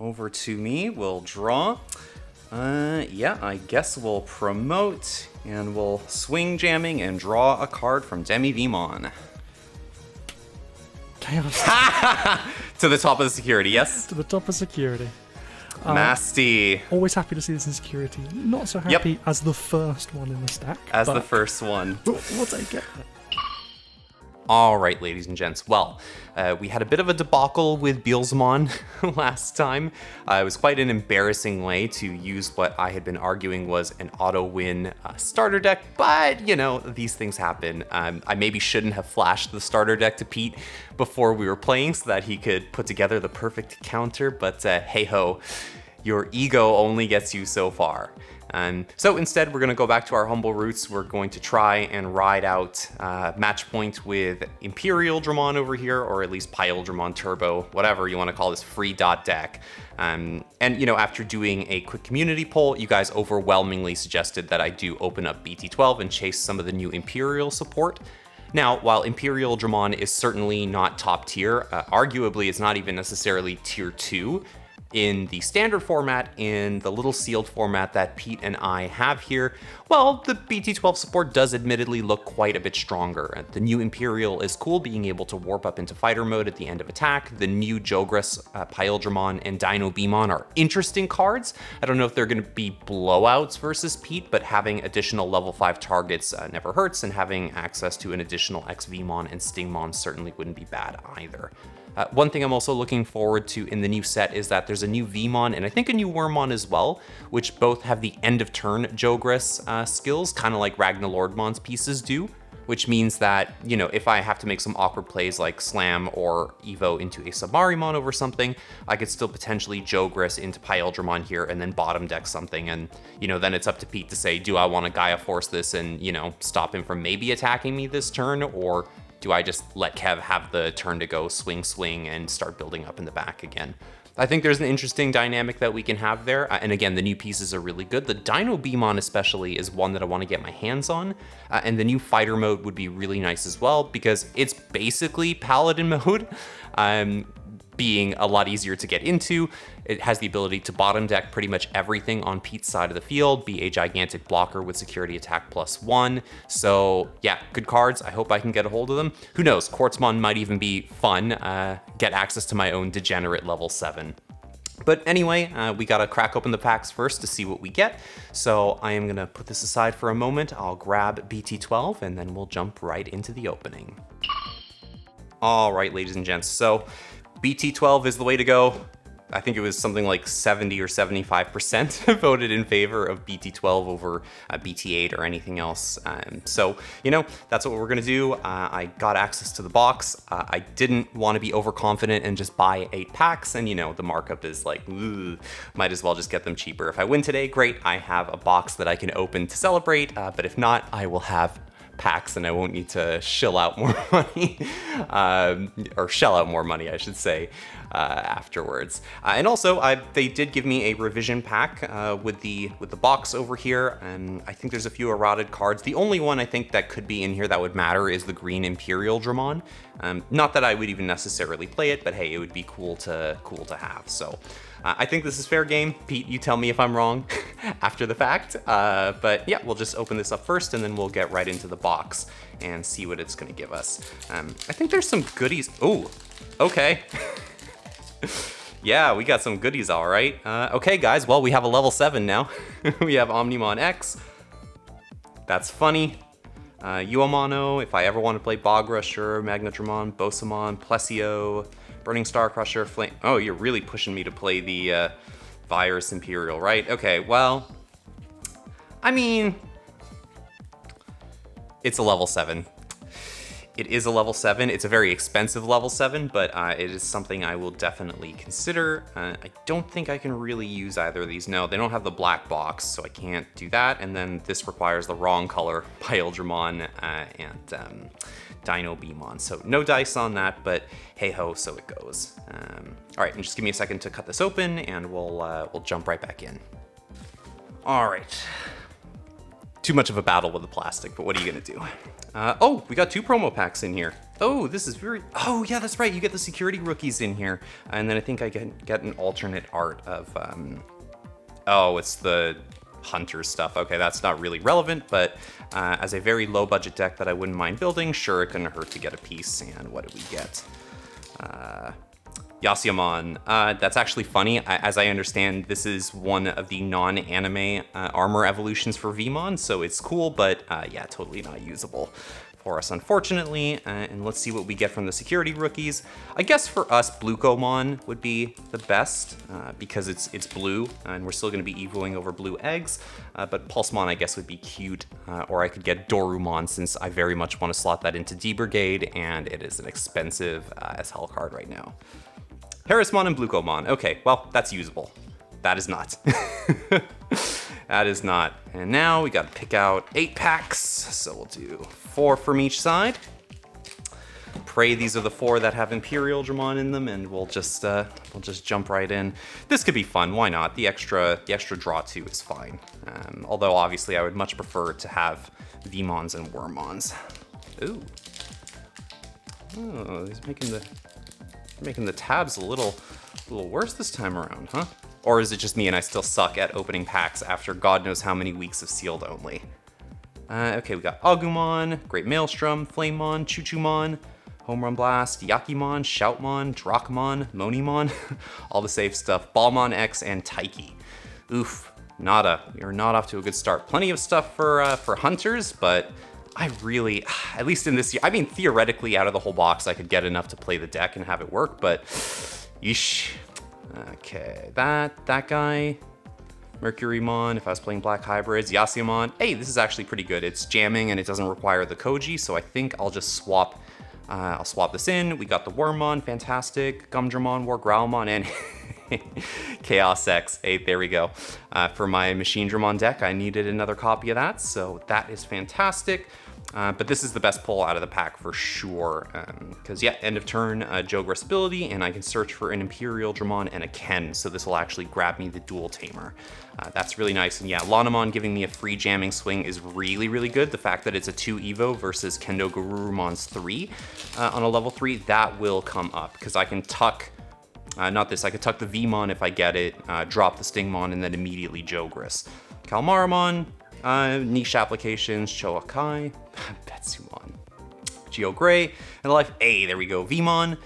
over to me. We'll draw. Yeah, I guess we'll promote, and we'll swing jamming and draw a card from Demi Veemon. To the top of security, yes? To the top of security. Nasty. Always happy to see this in security. Not so happy as the first one in the stack. As the first one. We'll take it. All right, ladies and gents. Well, we had a bit of a debacle with Beelzemon last time. It was quite an embarrassing way to use what I had been arguing was an auto-win starter deck, but, you know, these things happen. I maybe shouldn't have flashed the starter deck to Pete before we were playing so that he could put together the perfect counter, but hey-ho, your ego only gets you so far. So instead, we're going to go back to our humble roots. We're going to try and ride out match point with Imperialdramon over here, or at least Paildramon Turbo, whatever you want to call this free dot deck. And, you know, after doing a quick community poll, you guys overwhelmingly suggested that I do open up BT-12 and chase some of the new Imperial support. Now, while Imperialdramon is certainly not top tier, arguably it's not even necessarily tier 2. In the standard format, in the little sealed format that Pete and I have here, well, the BT-12 support does admittedly look quite a bit stronger. The new Imperial is cool, being able to warp up into fighter mode at the end of attack. The new Jogress, Paildramon, and Dinobeemon are interesting cards. I don't know if they're going to be blowouts versus Pete, but having additional level 5 targets never hurts, and having access to an additional XVmon and Stingmon certainly wouldn't be bad either. One thing I'm also looking forward to in the new set is that there's a new Veemon and I think a new Wormmon as well, which both have the end of turn Jogress skills, kind of like Ragnalordmon's pieces do, which means that, you know, if I have to make some awkward plays like Slam or Evo into a Submarimon over something, I could still potentially Jogress into Paildramon here and then bottom deck something. And, you know, then it's up to Pete to say, do I want to Gaia Force this and, you know, stop him from maybe attacking me this turn, or do I just let Kev have the turn to go swing, swing, and start building up in the back again? I think there's an interesting dynamic that we can have there. And again, the new pieces are really good. The Dinobeemon especially is one that I want to get my hands on. And the new fighter mode would be really nice as well, because it's basically paladin mode, being a lot easier to get into. It has the ability to bottom deck pretty much everything on Pete's side of the field, be a gigantic blocker with security attack +1. So yeah, good cards. I hope I can get a hold of them. Who knows, Quartzmon might even be fun, get access to my own degenerate level 7. But anyway, we gotta crack open the packs first to see what we get. So I am gonna put this aside for a moment. I'll grab BT-12 and then we'll jump right into the opening. All right, ladies and gents, so BT-12 is the way to go. I think it was something like 70 or 75% voted in favor of BT-12 over BT-8 or anything else. So, you know, that's what we're gonna do. I got access to the box. I didn't wanna be overconfident and just buy 8 packs, and you know, the markup is like, ugh, might as well just get them cheaper. If I win today, great, I have a box that I can open to celebrate, but if not, I will have packs and I won't need to shell out more money, I should say, afterwards. And also, they did give me a revision pack with the box over here, and I think there's a few eroded cards. The only one I think that could be in here that would matter is the green Imperialdramon. Not that I would even necessarily play it, but hey, it would be cool to have. So. I think this is fair game. Pete, you tell me if I'm wrong after the fact. But yeah, we'll just open this up first and then we'll get right into the box and see what it's gonna give us. I think there's some goodies. Oh, okay. Yeah, we got some goodies, all right. Okay guys, well, we have a level 7 now. We have Omnimon X. That's funny. Yuomano, if I ever want to play Bogra, sure. Magnatramon, Bosamon, Plessio. Burning Star Crusher, Flame. Oh, you're really pushing me to play the Virus Imperial, right? Okay, well, I mean, it's a level 7. It is a level 7. It's a very expensive level 7, but it is something I will definitely consider. I don't think I can really use either of these. No, they don't have the black box, so I can't do that. And then this requires the wrong color, Paildramon and Dinobeemon. So no dice on that, but hey ho, so it goes. All right, and just give me a second to cut this open, and we'll jump right back in. All right, too much of a battle with the plastic, but what are you gonna do? Oh, we got two promo packs in here. Oh, this is very, oh yeah, that's right. You get the security rookies in here. And then I think I can get an alternate art of, oh, it's the hunter stuff. Okay, that's not really relevant, but as a very low budget deck that I wouldn't mind building, sure, it couldn't hurt to get a piece. And what did we get? Yasiumon. That's actually funny. As I understand, this is one of the non-anime armor evolutions for Veemon, so it's cool, but yeah, totally not usable for us, unfortunately. And let's see what we get from the security rookies. I guess for us, Blucomon would be the best because it's blue, and we're still going to be evoing over blue eggs. But Pulsemon, I guess, would be cute, or I could get Dorumon since I very much want to slot that into D Brigade, and it is an expensive as hell card right now. Harrismon and Blucomon. Okay, well, that's usable. That is not. That is not. And now we gotta pick out 8 packs. So we'll do 4 from each side. Pray these are the 4 that have Imperialdramon in them, and we'll just jump right in. This could be fun. Why not? The extra draw 2 is fine. Although obviously I would much prefer to have Veemons and Wormmons. Ooh. Oh, he's making the tabs a little worse this time around, huh? Or is it just me and I still suck at opening packs after God knows how many weeks of sealed only? Okay, we got Agumon, Great Maelstrom, Flamemon, Chuchumon, Home Run Blast, Yakimon, Shoutmon, Drachmon, Monimon, all the safe stuff, Balmon X, and Taiki. Oof, nada. We are not off to a good start. Plenty of stuff for hunters, but I really, at least in this year, I mean, theoretically, out of the whole box, I could get enough to play the deck and have it work, but yeesh. Okay, that guy, Mercurymon, if I was playing black hybrids, Yasiumon. Hey, this is actually pretty good. It's jamming and it doesn't require the Koji, so I think I'll just swap, I'll swap this in. We got the Wormmon, fantastic, Gumdramon, Wargrowlmon, and Chaos X. Hey, there we go. For my Machine Dramon deck, I needed another copy of that, so that is fantastic. But this is the best pull out of the pack for sure. Because, yeah, end of turn, Jogress ability, and I can search for an Imperialdramon and a Ken, so this will actually grab me the Dual Tamer. That's really nice. And yeah, Lanamon giving me a free jamming swing is really, really good. The fact that it's a 2 Evo versus Kendo Garurumon's 3 on a level 3, that will come up, because I can tuck... not this, I could tuck the Veemon if I get it, drop the Stingmon, and then immediately Jogress. Kalmaramon, Niche Applications, Choakai, Betsumon, Geogray, and Life A, there we go, Veemon,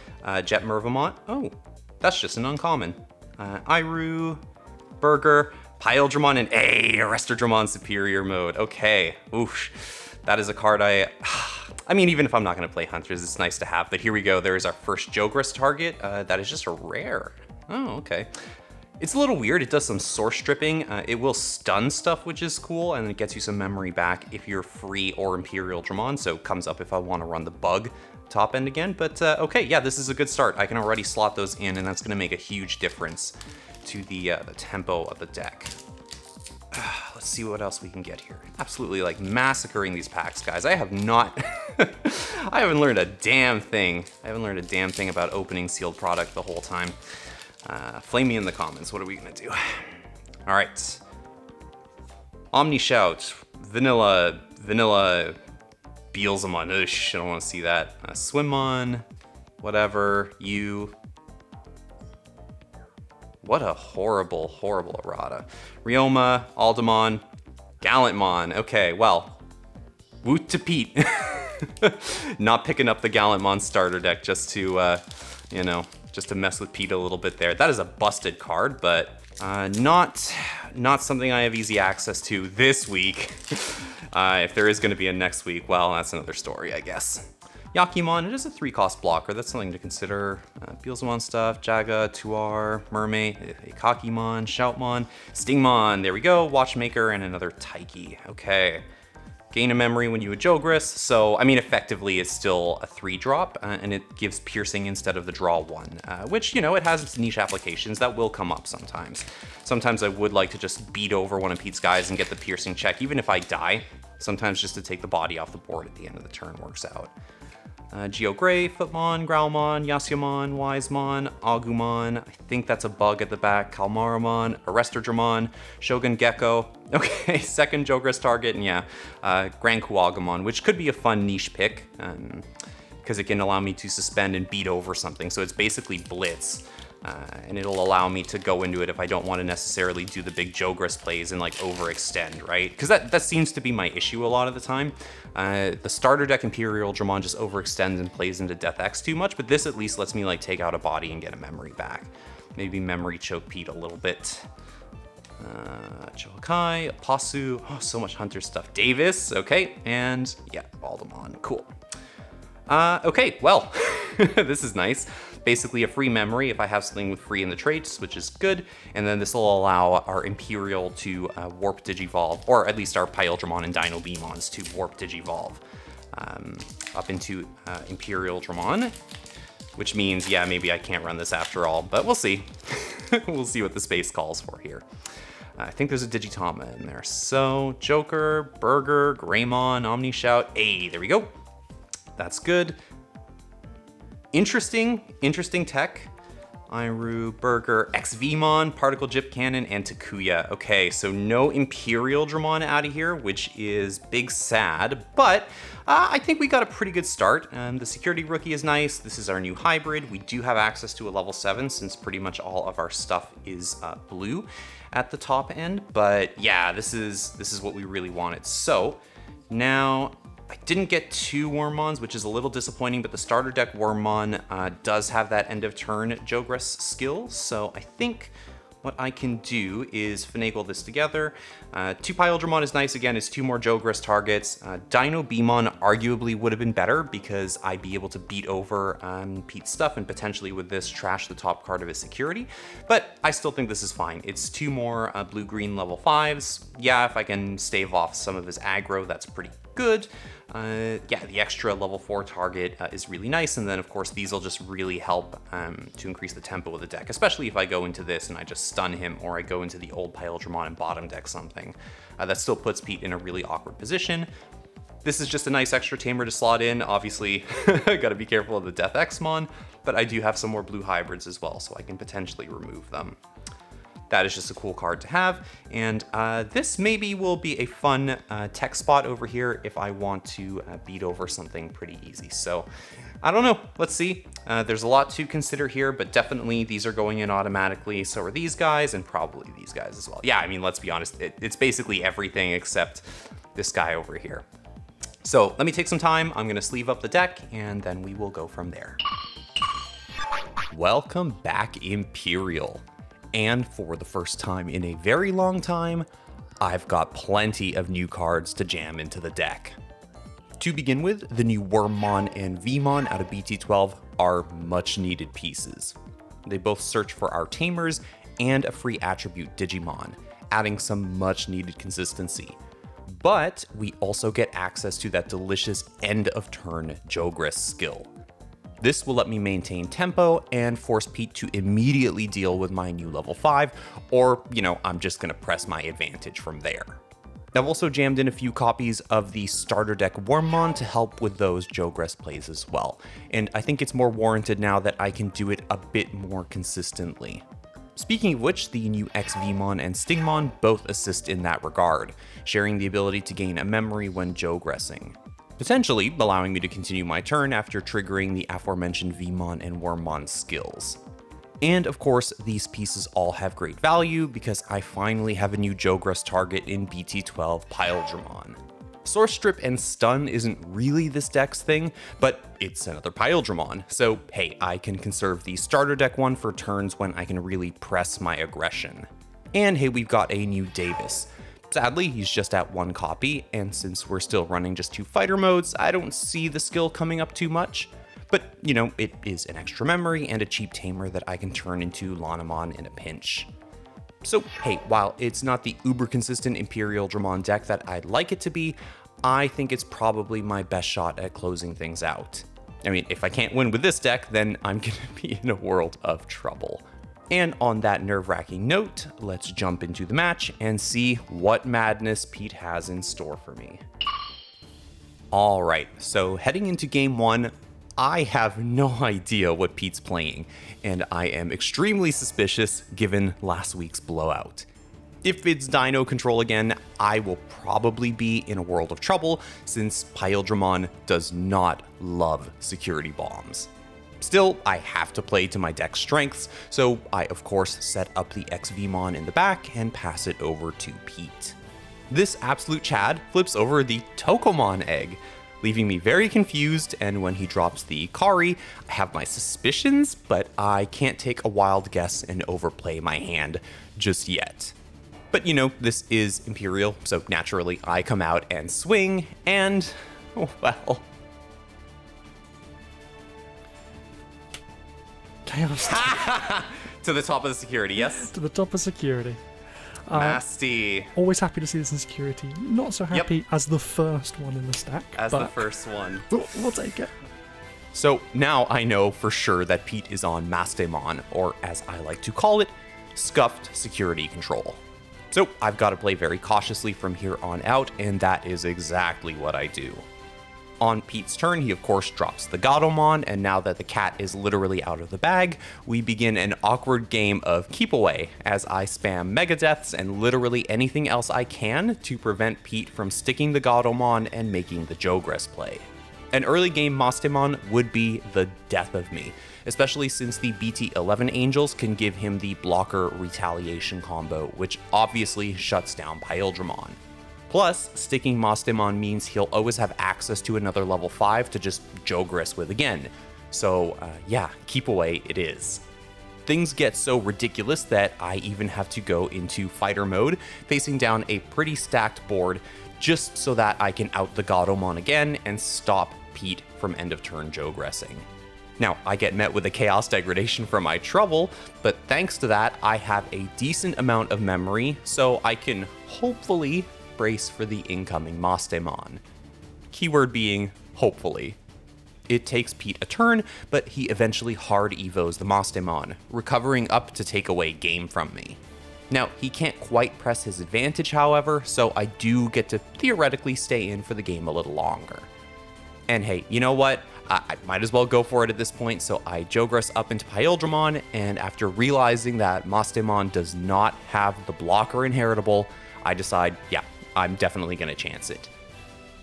Jet Mervamont, oh, that's just an uncommon. Iru, Burger, Paildramon, and A, Arrestordramon Superior Mode, okay, oof, that is a card I mean, even if I'm not gonna play Hunters, it's nice to have, but here we go, there is our first Jogress target, that is just a rare, oh, okay. It's a little weird, it does some source stripping, it will stun stuff, which is cool, and it gets you some memory back if you're free or Imperialdramon, so it comes up if I want to run the bug top end again, but okay, yeah, this is a good start. I can already slot those in, and that's going to make a huge difference to the tempo of the deck. Let's see what else we can get here. Absolutely, like, massacring these packs, guys. I have not... I haven't learned a damn thing. I haven't learned a damn thing about opening sealed product the whole time. Flame me in the comments, what are we gonna do? All right. Omni Shout, Vanilla, Beelzemon, I don't wanna see that. Swimmon, whatever, you. What a horrible, horrible errata. Rioma, Aldemon, Gallantmon, okay, well, woot to Pete. Not picking up the Gallantmon starter deck just to, you know, just to mess with Pete a little bit there. That is a busted card, but not something I have easy access to this week. If there is gonna be a next week, well, that's another story, I guess. Yakimon, it is a 3-cost blocker. That's something to consider. Beelzemon stuff, Jaga, Tuar, Mermaid, Kakimon, Shoutmon, Stingmon, there we go, Watchmaker, and another Taiki, okay. Gain a memory when you a Jogress, so I mean effectively it's still a 3-drop and it gives piercing instead of the draw 1, which, you know, it has its niche applications that will come up sometimes. Sometimes I would like to just beat over one of Pete's guys and get the piercing check, even if I die, sometimes just to take the body off the board at the end of the turn works out. Geogray, Footmon, Growlmon, Yasiumon, Wisemon, Agumon, I think that's a bug at the back, Kalmaramon, Arrestordramon, Shogun Gecko, okay, second Jogress target, and yeah, Grand Kuagamon, which could be a fun niche pick, because it can allow me to suspend and beat over something, so it's basically Blitz. And it'll allow me to go into it if I don't want to necessarily do the big Jogress plays and like overextend, right? Because that seems to be my issue a lot of the time. The starter deck Imperialdramon just overextends and plays into Death X too much, but this at least lets me like take out a body and get a memory back. Maybe memory choke Pete a little bit. Chokai, Pasu, oh, so much Hunter stuff. Davis, okay, and yeah, Baldemon, cool. Okay, well, this is nice. Basically a free memory if I have something with free in the traits, which is good. And then this will allow our Imperial to warp digivolve, or at least our Paildramon and Dinobeemons to warp digivolve up into Imperialdramon, which means, yeah, maybe I can't run this after all, but we'll see. We'll see what the space calls for here. I think there's a Digitama in there. So Joker, Burger, Greymon, Omnishout, hey, there we go. That's good. Interesting tech. Iru, Burger, XVmon, Particle Jip Cannon, and Takuya. Okay, so no Imperialdramon out of here, which is big sad, but I think we got a pretty good start. The Security Rookie is nice. This is our new hybrid. We do have access to a level 7 since pretty much all of our stuff is blue at the top end, but yeah, this is what we really wanted. So now, I didn't get two Wormmons, which is a little disappointing, but the starter deck Wormmon does have that end of turn Jogress skill. So I think what I can do is finagle this together. Two Paildramon is nice. Again, it's two more Jogress targets. Dinobeemon arguably would have been better because I'd be able to beat over Pete's stuff and potentially with this trash the top card of his security. But I still think this is fine. It's two more blue-green level 5s. Yeah, if I can stave off some of his aggro, that's pretty good. Yeah, the extra level 4 target is really nice, and then of course these will just really help to increase the tempo of the deck, especially if I go into this and I just stun him, or I go into the old Paildramon and bottom deck something. That still puts Pete in a really awkward position. This is just a nice extra tamer to slot in. Obviously, gotta be careful of the Death Xmon, but I do have some more blue hybrids as well, so I can potentially remove them. That is just a cool card to have. And this maybe will be a fun tech spot over here if I want to beat over something pretty easy. So I don't know, let's see. There's a lot to consider here, but definitely these are going in automatically. So are these guys and probably these guys as well. Yeah, I mean, let's be honest. It's basically everything except this guy over here. So let me take some time. I'm gonna sleeve up the deck and then we will go from there. Welcome back, Imperial. And for the first time in a very long time, I've got plenty of new cards to jam into the deck. To begin with, the new Wormmon and Veemon out of BT-12 are much needed pieces. They both search for our tamers and a free attribute Digimon, adding some much needed consistency. But we also get access to that delicious end of turn Jogress skill. This will let me maintain tempo and force Pete to immediately deal with my new level 5, or, you know, I'm just gonna press my advantage from there. I've also jammed in a few copies of the starter deck Wormmon to help with those Jogress plays as well. And I think it's more warranted now that I can do it a bit more consistently. Speaking of which, the new XVmon and Stingmon both assist in that regard, sharing the ability to gain a memory when Jogressing, potentially allowing me to continue my turn after triggering the aforementioned Veemon and Wormmon skills. And of course, these pieces all have great value because I finally have a new Jogress target in BT-12 Paildramon. Source Strip and Stun isn't really this deck's thing, but it's another Paildramon, so hey, I can conserve the starter deck one for turns when I can really press my aggression. And hey, we've got a new Davis. Sadly, he's just at one copy, and since we're still running just two fighter modes, I don't see the skill coming up too much. But, you know, it is an extra memory and a cheap tamer that I can turn into Lanamon in a pinch. So hey, while it's not the uber-consistent Imperialdramon deck that I'd like it to be, I think it's probably my best shot at closing things out. I mean, if I can't win with this deck, then I'm gonna be in a world of trouble. And on that nerve-wracking note, let's jump into the match and see what madness Pete has in store for me. All right, so heading into game 1, I have no idea what Pete's playing, and I am extremely suspicious given last week's blowout. If it's Dino control again, I will probably be in a world of trouble since Paildramon does not love security bombs. Still, I have to play to my deck's strengths, so I of course set up the XVmon in the back and pass it over to Pete. This absolute Chad flips over the Tokomon egg, leaving me very confused, and when he drops the Kari, I have my suspicions, but I can't take a wild guess and overplay my hand just yet. But you know, this is Imperial, so naturally I come out and swing, and, well... To the top of the security, yes? To the top of security. Nasty. Always happy to see this in security. Not so happy as the first one in the stack. As the first one. We'll take it. So now I know for sure that Pete is on Mastemon, or as I like to call it, scuffed security control. So I've got to play very cautiously from here on out, and that is exactly what I do. On Pete's turn, he of course drops the Gatomon, and now that the cat is literally out of the bag, we begin an awkward game of keep away as I spam Mega Deaths and literally anything else I can to prevent Pete from sticking the Gatomon and making the Jogress play. An early game Mastemon would be the death of me, especially since the BT-11 Angels can give him the blocker retaliation combo, which obviously shuts down Paildramon. Plus, sticking Mastemon means he'll always have access to another level 5 to just Jogress with again. So yeah, keep away it is. Things get so ridiculous that I even have to go into fighter mode, facing down a pretty stacked board just so that I can out the Gatomon again and stop Pete from end of turn Jogressing. Now, I get met with a chaos degradation for my trouble, but thanks to that, I have a decent amount of memory, so I can hopefully brace for the incoming Mastemon. Keyword being, hopefully. It takes Pete a turn, but he eventually hard evos the Mastemon, recovering up to take away game from me. Now, he can't quite press his advantage, however, so I do get to theoretically stay in for the game a little longer. And hey, you know what? I might as well go for it at this point, so I Jogress up into Paildramon, and after realizing that Mastemon does not have the blocker inheritable, I decide, yeah, I'm definitely going to chance it.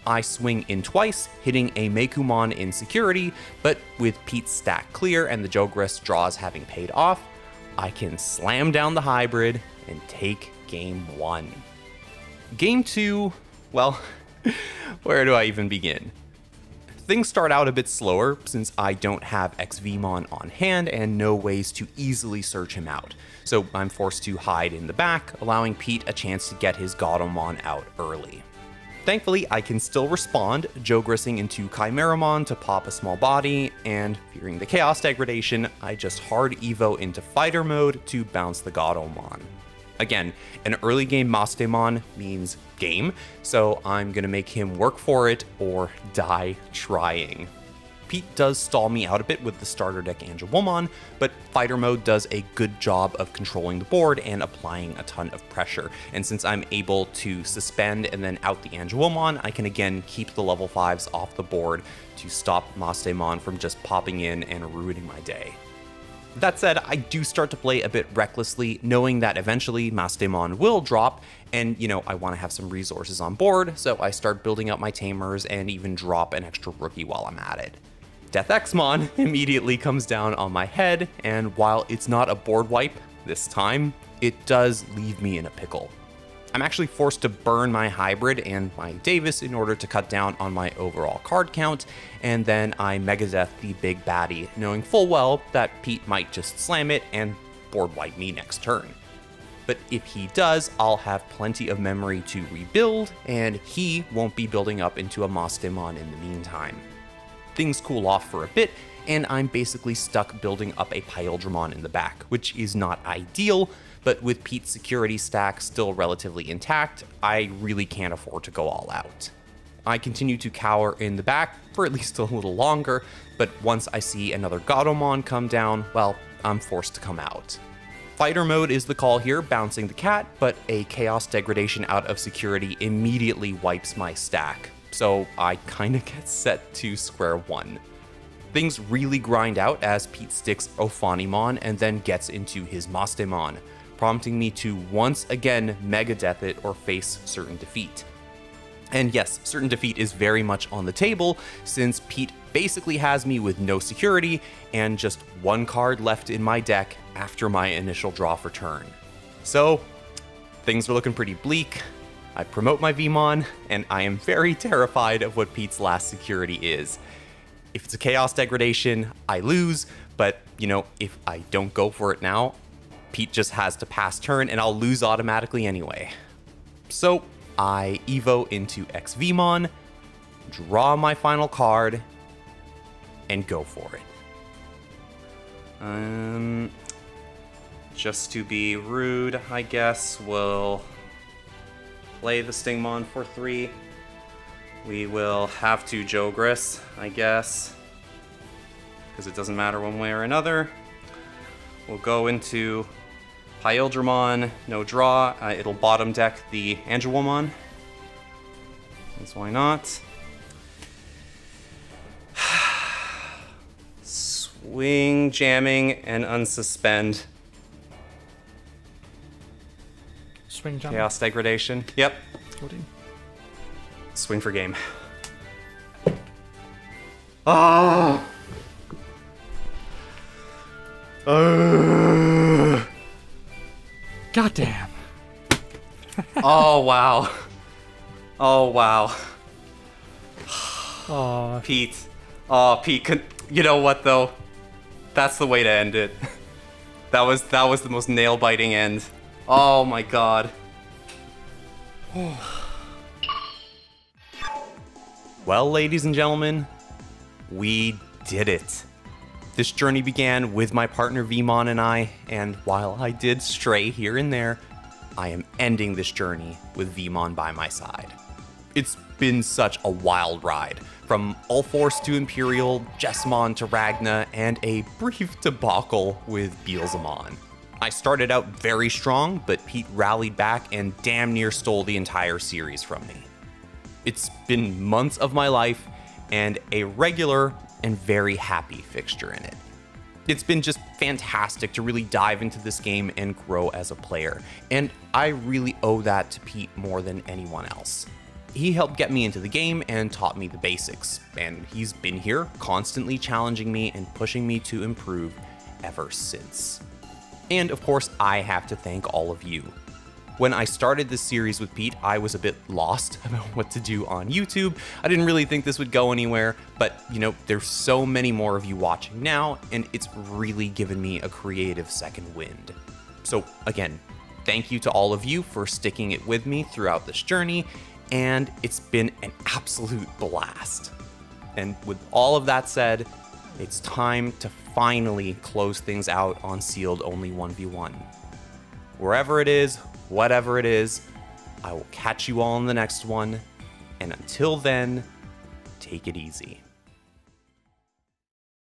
I swing in twice, hitting a Mekumon in security, but with Pete's stack clear and the Jogress draws having paid off, I can slam down the hybrid and take game 1. Game 2, well, where do I even begin? Things start out a bit slower since I don't have XVmon on hand and no ways to easily search him out, so I'm forced to hide in the back, allowing Pete a chance to get his Gatomon out early. Thankfully, I can still respond, Jogressing into Chimeramon to pop a small body, and fearing the chaos degradation, I just hard evo into fighter mode to bounce the Gatomon. Again, an early game Mastemon means game, so I'm gonna make him work for it or die trying. Pete does stall me out a bit with the starter deck Angewomon, but fighter mode does a good job of controlling the board and applying a ton of pressure, and since I'm able to suspend and then out the Angewomon, I can again keep the level 5s off the board to stop Mastemon from just popping in and ruining my day. That said, I do start to play a bit recklessly, knowing that eventually Mastemon will drop, and you know, I want to have some resources on board, so I start building up my tamers and even drop an extra rookie while I'm at it. Death Xmon immediately comes down on my head, and while it's not a board wipe this time, it does leave me in a pickle. I'm actually forced to burn my hybrid and my Davis in order to cut down on my overall card count, and then I Mega Death the big baddie, knowing full well that Pete might just slam it and board wipe me next turn. But if he does, I'll have plenty of memory to rebuild, and he won't be building up into a Mastemon in the meantime. Things cool off for a bit, and I'm basically stuck building up a Paildramon in the back, which is not ideal, but with Pete's security stack still relatively intact, I really can't afford to go all out. I continue to cower in the back for at least a little longer, but once I see another Gatomon come down, well, I'm forced to come out. Fighter mode is the call here, bouncing the cat, but a chaos degradation out of security immediately wipes my stack, so I kinda get set to square one. Things really grind out as Pete sticks Ophanimon and then gets into his Mastemon, prompting me to once again Mega Death it or face certain defeat. And yes, certain defeat is very much on the table since Pete basically has me with no security and just one card left in my deck after my initial draw for turn. So things were looking pretty bleak. I promote my Veemon, and I am very terrified of what Pete's last security is. If it's a chaos degradation, I lose, but you know, if I don't go for it now, Pete just has to pass turn and I'll lose automatically anyway. So I Evo into XVmon, draw my final card, and go for it. Just to be rude, I guess, we'll play the Stingmon for 3. We will have to Jogress, I guess, because it doesn't matter one way or another. We'll go into Paildramon, no draw. It'll bottom deck the Angelomon, that's why not. Swing, jamming, and unsuspend. Swing jamming. Chaos degradation, yep. Swing for game. Ah! Oh. Goddamn. Oh wow. Oh wow. Oh, Pete. Oh, Pete. You know what though? That's the way to end it. That was the most nail-biting end. Oh my god. Oh. Well, ladies and gentlemen, we did it. This journey began with my partner Veemon and I, and while I did stray here and there, I am ending this journey with Veemon by my side. It's been such a wild ride, from Ulforce to Imperial, Jessmon to Ragna, and a brief debacle with Beelzemon. I started out very strong, but Pete rallied back and damn near stole the entire series from me. It's been months of my life and a regular and very happy fixture in it. It's been just fantastic to really dive into this game and grow as a player, and I really owe that to Pete more than anyone else. He helped get me into the game and taught me the basics, and he's been here constantly challenging me and pushing me to improve ever since. And of course, I have to thank all of you. When I started this series with Pete, I was a bit lost about what to do on YouTube. I didn't really think this would go anywhere, but you know, there's so many more of you watching now, and it's really given me a creative second wind. So again, thank you to all of you for sticking it with me throughout this journey, and it's been an absolute blast. And with all of that said, it's time to finally close things out on Sealed Only 1v1. Wherever it is, whatever it is, I will catch you all in the next one, and until then, take it easy.